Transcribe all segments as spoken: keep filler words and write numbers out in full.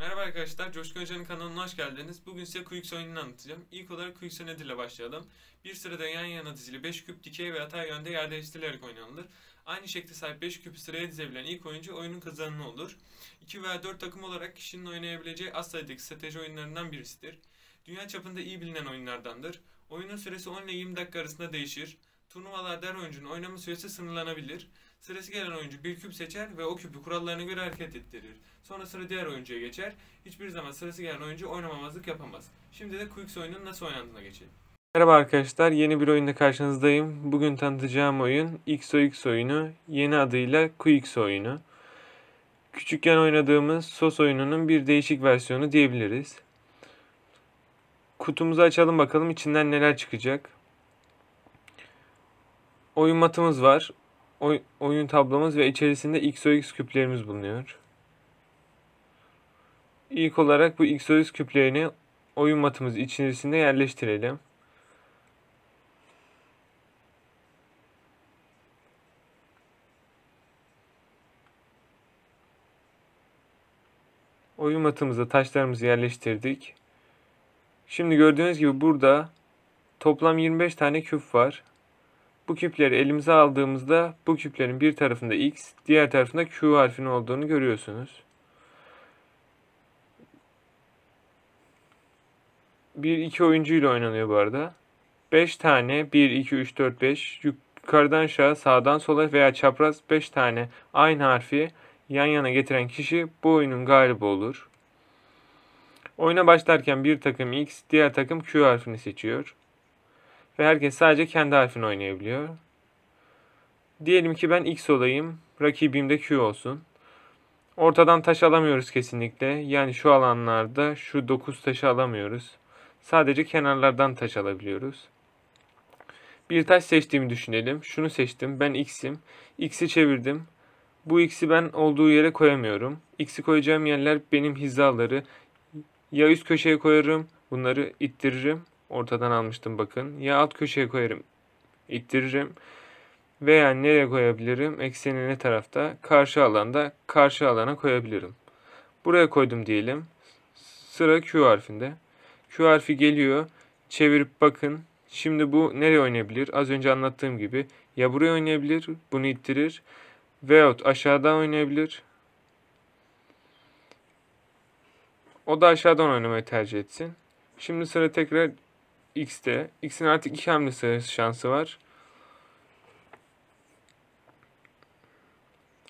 Merhaba arkadaşlar, Coşkun Hoca'nın kanalına hoş geldiniz. Bugün size Quixo oyununu anlatacağım. İlk olarak Quixo nedir ile başlayalım. Bir sırada yan yana dizili beş küp dikey ve yatay yönde yer değiştirilerek oynanılır. Aynı şekilde sahip beş küpü sıraya dizebilen ilk oyuncu oyunun kazananı olur. iki veya dört takım olarak kişinin oynayabileceği az sayıdaki strateji oyunlarından birisidir. Dünya çapında iyi bilinen oyunlardandır. Oyunun süresi on ile yirmi dakika arasında değişir. Turnuvalarda her oyuncunun oynama süresi sınırlanabilir. Sırası gelen oyuncu bir küp seçer ve o küpü kurallarına göre hareket ettirir. Sonra sıra diğer oyuncuya geçer. Hiçbir zaman sırası gelen oyuncu oynamamazlık yapamaz. Şimdi de Quixo oyununun nasıl oynandığına geçelim. Merhaba arkadaşlar, yeni bir oyunda karşınızdayım. Bugün tanıtacağım oyun X O X oyunu, yeni adıyla Quixo oyunu. Küçükken oynadığımız S O S oyununun bir değişik versiyonu diyebiliriz. Kutumuzu açalım bakalım içinden neler çıkacak. Oyun matımız var, Oy oyun tablomuz ve içerisinde X O X küplerimiz bulunuyor. İlk olarak bu X O X küplerini oyun matımız içerisinde yerleştirelim. Oyun matımıza taşlarımızı yerleştirdik. Şimdi gördüğünüz gibi burada toplam yirmi beş tane küp var. Bu küpleri elimize aldığımızda bu küplerin bir tarafında X, diğer tarafında Q harfinin olduğunu görüyorsunuz. bir iki oyuncu ile oynanıyor bu arada. beş tane bir iki üç dört beş yukarıdan aşağı, sağdan sola veya çapraz beş tane aynı harfi yan yana getiren kişi bu oyunun galibi olur. Oyuna başlarken bir takım X, diğer takım Q harfini seçiyor. Ve herkes sadece kendi harfini oynayabiliyor. Diyelim ki ben X olayım. Rakibim de Q olsun. Ortadan taş alamıyoruz kesinlikle. Yani şu alanlarda şu dokuz taşı alamıyoruz. Sadece kenarlardan taş alabiliyoruz. Bir taş seçtiğimi düşünelim. Şunu seçtim. Ben X'im. X'i çevirdim. Bu X'i ben olduğu yere koyamıyorum. X'i koyacağım yerler benim hizaları. Ya üst köşeye koyarım. Bunları ittiririm. Ortadan almıştım bakın. Ya alt köşeye koyarım, ittiririm. Veya nereye koyabilirim? Ekseni ne tarafta? Karşı alanda, karşı alana koyabilirim. Buraya koydum diyelim. Sıra Q harfinde. Q harfi geliyor. Çevirip bakın. Şimdi bu nereye oynayabilir? Az önce anlattığım gibi. Ya buraya oynayabilir, bunu ittirir. Veyahut aşağıdan oynayabilir. O da aşağıdan oynamayı tercih etsin. Şimdi sıra tekrar X'te. X'in artık iki hamle sırası şansı var.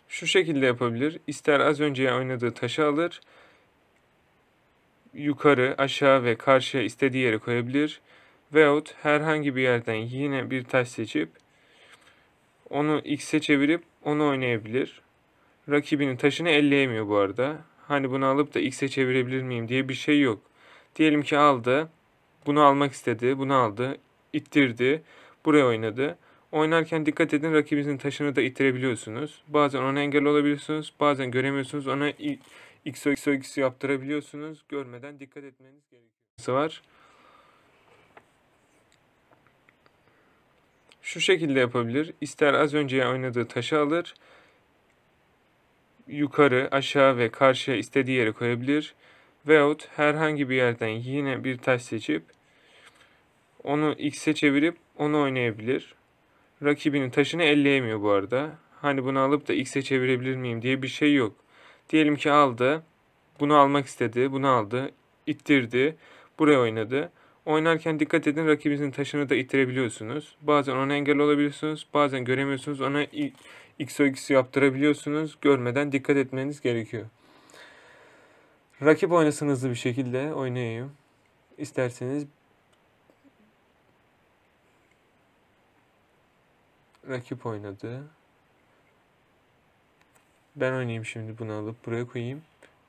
Şu şekilde yapabilir. İster az önce oynadığı taşı alır. Yukarı, aşağı ve karşıya istediği yere koyabilir. Veyahut herhangi bir yerden yine bir taş seçip onu X'e çevirip onu oynayabilir. Rakibinin taşını elleyemiyor bu arada. Hani bunu alıp da X'e çevirebilir miyim diye bir şey yok. Diyelim ki aldı. Bunu almak istedi. Bunu aldı. İttirdi. Buraya oynadı. Oynarken dikkat edin, rakibinizin taşını da ittirebiliyorsunuz. Bazen ona engel olabiliyorsunuz. Bazen göremiyorsunuz. Ona X O X O X yaptırabiliyorsunuz. Görmeden dikkat etmeniz gerekiyor. Şu şekilde yapabilir. İster az önce oynadığı taşı alır. Yukarı, aşağı ve karşıya istediği yere koyabilir. Veyahut herhangi bir yerden yine bir taş seçip onu X'e çevirip onu oynayabilir. Rakibinin taşını elleyemiyor bu arada. Hani bunu alıp da X'e çevirebilir miyim diye bir şey yok. Diyelim ki aldı. Bunu almak istedi. Bunu aldı. İttirdi. Buraya oynadı. Oynarken dikkat edin, rakibinizin taşını da ittirebiliyorsunuz. Bazen ona engel olabiliyorsunuz. Bazen göremiyorsunuz. Ona X O X yaptırabiliyorsunuz. Görmeden dikkat etmeniz gerekiyor. Rakip oynasın hızlı bir şekilde, oynayayım isterseniz. Rakip oynadı. Ben oynayayım şimdi, bunu alıp buraya koyayım.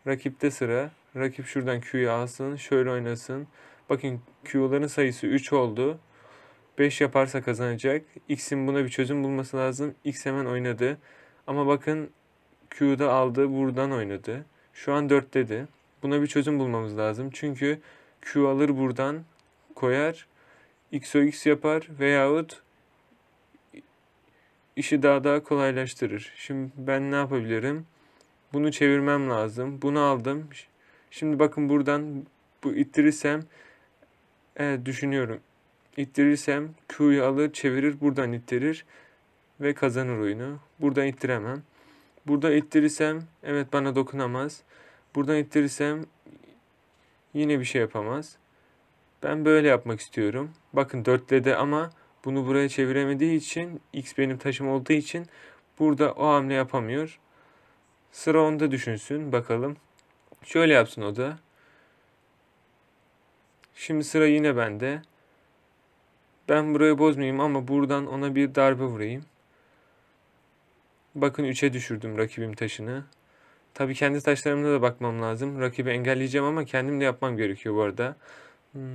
Rakipte sıra. Rakip şuradan Q'yu alsın, şöyle oynasın. Bakın Q'ların sayısı üç oldu. beş yaparsa kazanacak. X'in buna bir çözüm bulması lazım. X hemen oynadı. Ama bakın Q'da aldı, buradan oynadı. Şu an dört dedi. Buna bir çözüm bulmamız lazım. Çünkü Q alır buradan koyar. X O X yapar veyahut işi daha daha kolaylaştırır. Şimdi ben ne yapabilirim? Bunu çevirmem lazım. Bunu aldım. Şimdi bakın buradan bu ittirirsem e, düşünüyorum. İttirirsem Q'yu alır, çevirir, buradan ittirir ve kazanır oyunu. Buradan ittiremem. Burada ittirirsem evet bana dokunamaz. Buradan ittirirsem yine bir şey yapamaz. Ben böyle yapmak istiyorum. Bakın dörtlede ama bunu buraya çeviremediği için, x benim taşım olduğu için burada o hamle yapamıyor. Sıra onda düşünsün bakalım. Şöyle yapsın o da. Şimdi sıra yine bende. Ben burayı bozmayayım ama buradan ona bir darbe vurayım. Bakın üçe düşürdüm rakibim taşını. Tabii kendi taşlarımda da bakmam lazım. Rakibi engelleyeceğim ama kendim de yapmam gerekiyor bu arada.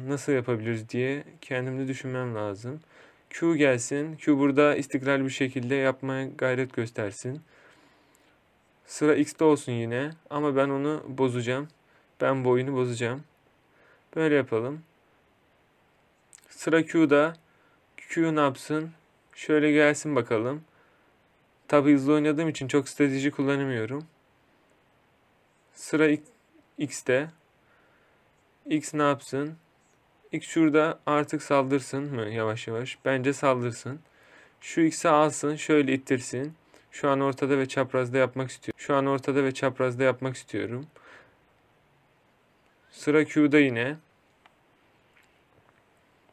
Nasıl yapabiliriz diye kendimde düşünmem lazım. Q gelsin. Q burada istikrarlı bir şekilde yapmaya gayret göstersin. Sıra X'de olsun yine. Ama ben onu bozacağım. Ben bu oyunu bozacağım. Böyle yapalım. Sıra Q'da. Q ne yapsın? Şöyle gelsin bakalım. Tabi hızlı oynadığım için çok strateji kullanamıyorum. Sıra X'de. X ne yapsın? X şurada artık saldırsın mı yavaş yavaş? Bence saldırsın. Şu X'i alsın, şöyle ittirsin. Şu an ortada ve çaprazda yapmak istiyorum. Şu an ortada ve çaprazda yapmak istiyorum. Sıra Q'da yine.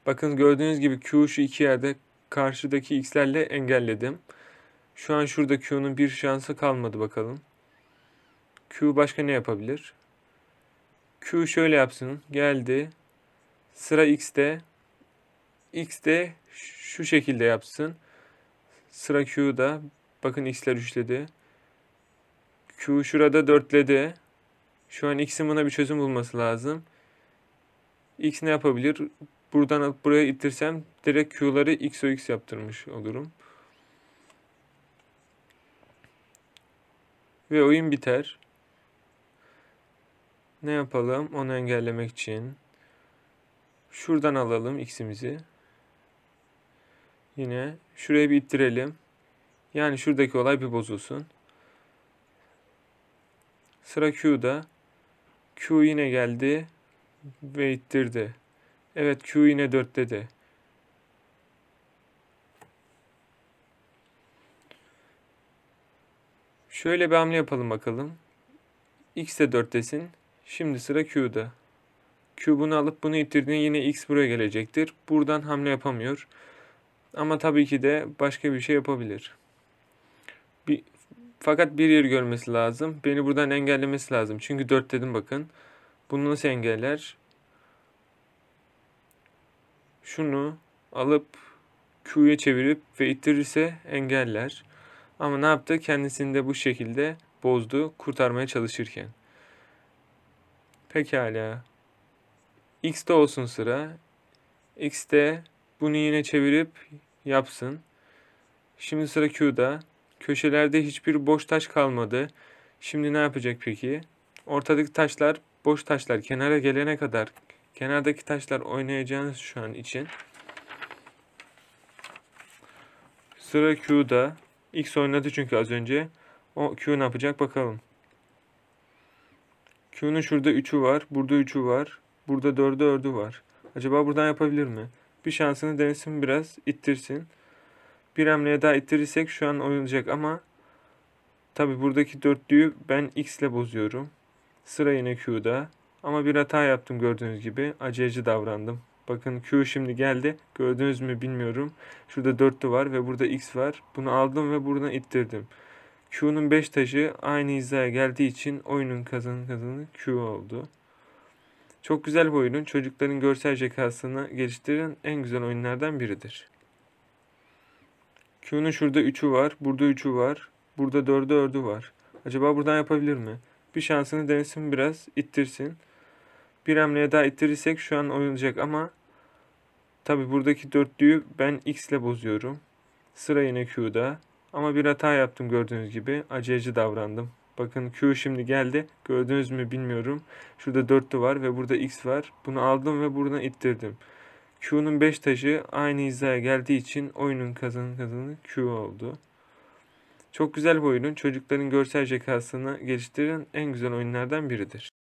Bakın gördüğünüz gibi Q şu iki yerde karşıdaki X'lerle engelledim. Şu an şurada Q'nun bir şansı kalmadı bakalım. Q başka ne yapabilir? Q şöyle yapsın. Geldi. Sıra X'de. X'de şu şekilde yapsın. Sıra Q'da. Bakın X'ler üçledi. Q şurada dörtledi. Şu an X'in buna bir çözüm bulması lazım. X ne yapabilir? Buradan alıp buraya ittirsem direkt Q'ları X O X yaptırmış olurum. Ve oyun biter. Ne yapalım? Onu engellemek için. Şuradan alalım X'imizi. Yine şuraya bir ittirelim. Yani şuradaki olay bir bozulsun. Sıra Q'da. Q yine geldi. Ve ittirdi. Evet Q yine dörtte de. Şöyle bir hamle yapalım bakalım. X de dörttesin. Şimdi sıra Q'da. Q bunu alıp bunu ittirdiğinde yine X buraya gelecektir. Buradan hamle yapamıyor. Ama tabii ki de başka bir şey yapabilir. Bir, fakat bir yer görmesi lazım. Beni buradan engellemesi lazım. Çünkü dört dedim bakın. Bunu nasıl engeller? Şunu alıp Q'ya çevirip ve ittirirse engeller. Ama ne yaptı? Kendisini de bu şekilde bozdu kurtarmaya çalışırken. Pekala. X'de olsun sıra. X'de bunu yine çevirip yapsın. Şimdi sıra Q'da. Köşelerde hiçbir boş taş kalmadı. Şimdi ne yapacak peki? Ortadaki taşlar, boş taşlar kenara gelene kadar, kenardaki taşlar oynayacağınız şu an için. Sıra Q'da. X oynadı çünkü az önce. O Q ne yapacak bakalım. Q'nun şurada üçü var. Burada üçü var. Burada dördü ördü var. Acaba buradan yapabilir mi? Bir şansını denesin biraz. İttirsin. Bir hamleye daha ittirirsek şu an oynayacak ama tabi buradaki dörtlüyü ben X ile bozuyorum. Sıra yine Q'da. Ama bir hata yaptım gördüğünüz gibi. Aceleci davrandım. Bakın Q şimdi geldi. Gördünüz mü bilmiyorum. Şurada dörtlü var ve burada X var. Bunu aldım ve buradan ittirdim. Q'nun beş taşı aynı hizaya geldiği için oyunun kazanı kazanı Q oldu. Çok güzel bir oyunun. Çocukların görsel zekasını geliştiren en güzel oyunlardan biridir. Q'nun şurada üçü var. Burada üçü var. Burada dördü ördü var. Acaba buradan yapabilir mi? Bir şansını denesin biraz. İttirsin. Bir hamleye daha ittirirsek şu an oynayacak ama tabi buradaki dörtlüyü ben X ile bozuyorum. Sıra yine Q'da. Ama bir hata yaptım gördüğünüz gibi. Aceleci davrandım. Bakın Q şimdi geldi. Gördünüz mü bilmiyorum. Şurada dörtlü var ve burada X var. Bunu aldım ve buradan ittirdim. Q'nun beş taşı aynı hizaya geldiği için oyunun kazanı kazanı Q oldu. Çok güzel bir oyunun. Çocukların görsel zekasını geliştiren en güzel oyunlardan biridir.